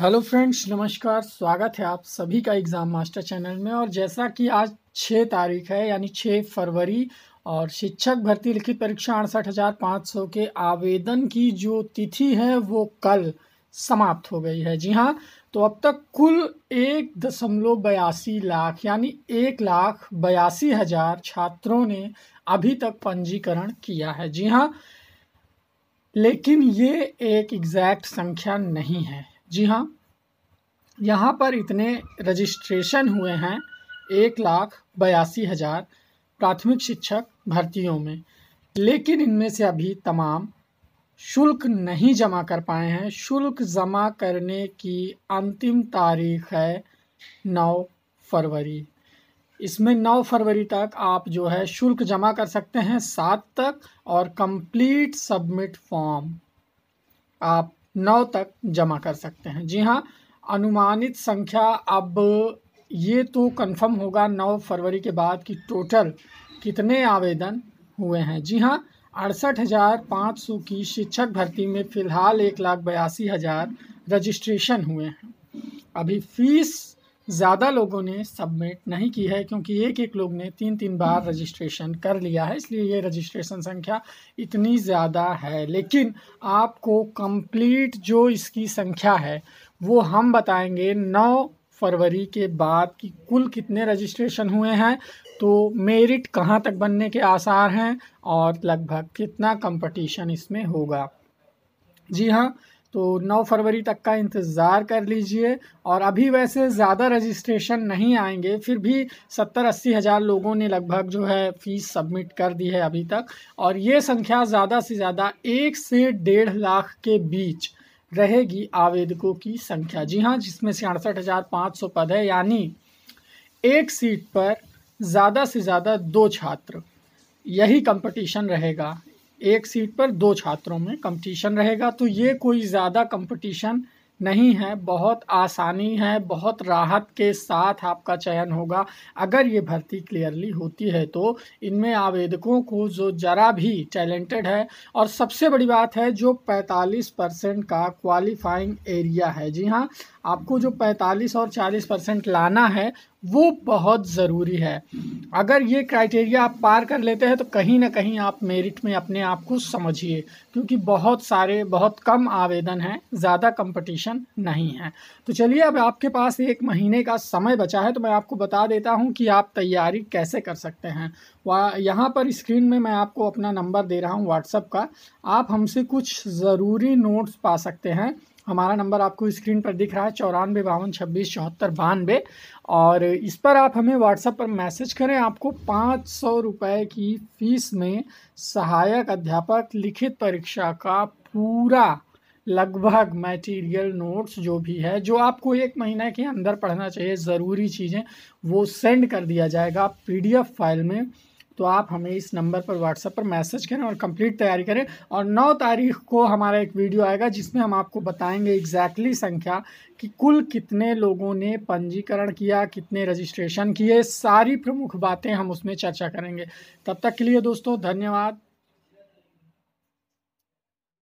Hello friends, नमस्कार। स्वागत है आप सभी का एग्ज़ाम मास्टर चैनल में। और जैसा कि आज 6 तारीख है यानी 6 फरवरी, और शिक्षक भर्ती लिखित परीक्षा 68,500 के आवेदन की जो तिथि है वो कल समाप्त हो गई है। जी हाँ, तो अब तक कुल 1.82 लाख यानी 1,82,000 छात्रों ने अभी तक पंजीकरण किया है। जी हाँ, लेकिन ये एक एग्जैक्ट संख्या नहीं है। जी हाँ, यहाँ पर इतने रजिस्ट्रेशन हुए हैं 1,82,000 प्राथमिक शिक्षक भर्तियों में, लेकिन इनमें से अभी तमाम शुल्क नहीं जमा कर पाए हैं। शुल्क जमा करने की अंतिम तारीख है 9 फरवरी। इसमें 9 फरवरी तक आप जो है शुल्क जमा कर सकते हैं, 7 तक, और कंप्लीट सबमिट फॉर्म आप 9 तक जमा कर सकते हैं। जी हाँ, अनुमानित संख्या अब ये तो कंफर्म होगा 9 फरवरी के बाद कि टोटल कितने आवेदन हुए हैं। जी हाँ, 68,500 की शिक्षक भर्ती में फ़िलहाल 1,82,000 रजिस्ट्रेशन हुए हैं। अभी फीस ज़्यादा लोगों ने सबमिट नहीं की है क्योंकि एक लोग ने 3-3 बार रजिस्ट्रेशन कर लिया है, इसलिए ये रजिस्ट्रेशन संख्या इतनी ज़्यादा है। लेकिन आपको कंप्लीट जो इसकी संख्या है वो हम बताएंगे 9 फरवरी के बाद कि कुल कितने रजिस्ट्रेशन हुए हैं, तो मेरिट कहाँ तक बनने के आसार हैं और लगभग कितना कंपटीशन इसमें होगा। जी हाँ, तो 9 फरवरी तक का इंतज़ार कर लीजिए। और अभी वैसे ज़्यादा रजिस्ट्रेशन नहीं आएंगे, फिर भी 70-80 हज़ार लोगों ने लगभग जो है फ़ीस सबमिट कर दी है अभी तक। और ये संख्या ज़्यादा से ज़्यादा 1 से 1.5 लाख के बीच रहेगी आवेदकों की संख्या। जी हाँ, जिसमें से 68,500 पद है, यानी एक सीट पर ज़्यादा से ज़्यादा 2 छात्र, यही कंपटीशन रहेगा। एक सीट पर 2 छात्रों में कंपटीशन रहेगा, तो ये कोई ज़्यादा कंपटीशन नहीं है, बहुत आसानी है, बहुत राहत के साथ आपका चयन होगा अगर ये भर्ती क्लियरली होती है। तो इनमें आवेदकों को जो ज़रा भी टैलेंटेड है, और सबसे बड़ी बात है जो 45% का क्वालिफाइंग एरिया है। जी हाँ, आपको जो 45 और 40% लाना है वो बहुत ज़रूरी है। अगर ये क्राइटेरिया आप पार कर लेते हैं तो कहीं ना कहीं आप मेरिट में अपने आप को समझिए, क्योंकि बहुत कम आवेदन हैं, ज़्यादा कंपटीशन नहीं है। तो चलिए, अब आपके पास 1 महीने का समय बचा है, तो मैं आपको बता देता हूं कि आप तैयारी कैसे कर सकते हैं। यहाँ पर स्क्रीन में मैं आपको अपना नंबर दे रहा हूँ व्हाट्सएप का, आप हमसे कुछ ज़रूरी नोट्स पा सकते हैं। हमारा नंबर आपको स्क्रीन पर दिख रहा है 9452 2674 92, और इस पर आप हमें व्हाट्सएप पर मैसेज करें। आपको 500 रुपये की फ़ीस में सहायक अध्यापक लिखित परीक्षा का पूरा लगभग मटेरियल, नोट्स जो भी है, जो आपको 1 महीने के अंदर पढ़ना चाहिए, ज़रूरी चीज़ें, वो सेंड कर दिया जाएगा PDF फाइल में। तो आप हमें इस नंबर पर व्हाट्सएप पर मैसेज करें और कंप्लीट तैयारी करें। और 9 तारीख को हमारा एक वीडियो आएगा जिसमें हम आपको बताएंगे एग्जैक्टली संख्या कि कुल कितने लोगों ने पंजीकरण किया, कितने रजिस्ट्रेशन किए, सारी प्रमुख बातें हम उसमें चर्चा करेंगे। तब तक के लिए दोस्तों, धन्यवाद।